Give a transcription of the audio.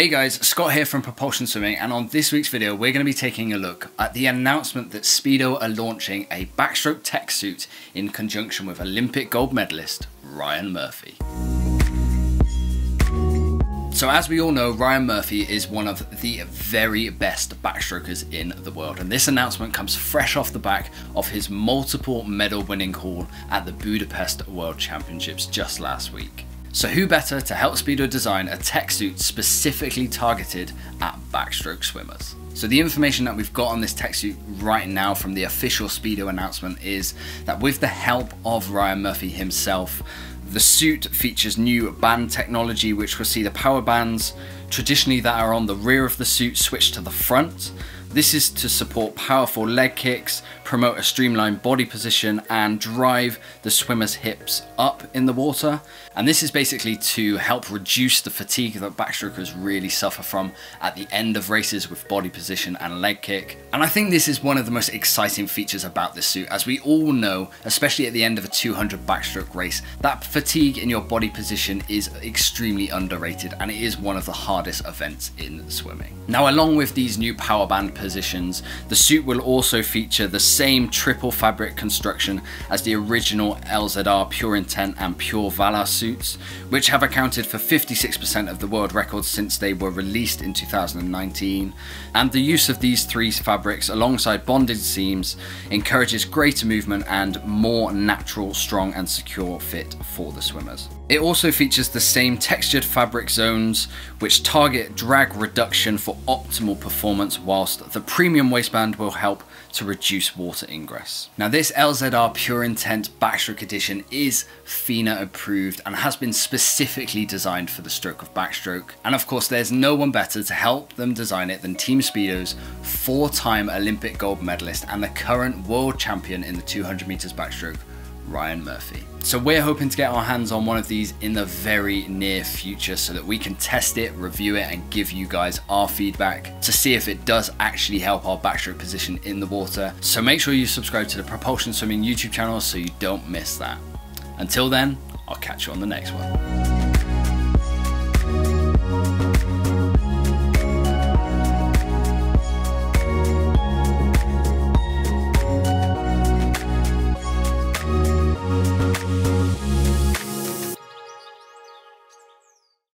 Hey guys, Scott here from Propulsion Swimming, and on this week's video we're going to be taking a look at the announcement that Speedo are launching a backstroke tech suit in conjunction with Olympic gold medalist Ryan Murphy. So as we all know, Ryan Murphy is one of the very best backstrokers in the world, and this announcement comes fresh off the back of his multiple medal winning haul at the Budapest World Championships just last week. So who better to help Speedo design a tech suit specifically targeted at backstroke swimmers? So the information that we've got on this tech suit right now from the official Speedo announcement is that with the help of Ryan Murphy himself, the suit features new band technology, which will see the power bands traditionally that are on the rear of the suit switched to the front. This is to support powerful leg kicks, promote a streamlined body position, and drive the swimmer's hips up in the water. And this is basically to help reduce the fatigue that backstrokers really suffer from at the end of races with body position and leg kick. And I think this is one of the most exciting features about this suit. As we all know, especially at the end of a 200 backstroke race, that fatigue in your body position is extremely underrated, and it is one of the hardest events in swimming. Now, along with these new power band positions, the suit will also feature the same triple fabric construction as the original LZR Pure Intent and Pure Valor suits, which have accounted for 56% of the world records since they were released in 2019. And the use of these three fabrics alongside bonded seams encourages greater movement and more natural, strong and secure fit for the swimmers. It also features the same textured fabric zones, which target drag reduction for optimal performance, whilst the premium waistband will help to reduce water ingress. Now, this LZR Pure Intent Backstroke Edition is FINA approved and has been specifically designed for the stroke of backstroke. And of course, there's no one better to help them design it than Team Speedo's four-time Olympic gold medalist and the current world champion in the 200 meters backstroke, Ryan Murphy. So we're hoping to get our hands on one of these in the very near future so that we can test it, review it, and give you guys our feedback to see if it does actually help our backstroke position in the water. So make sure you subscribe to the Propulsion Swimming YouTube channel so you don't miss that. Until then, I'll catch you on the next one.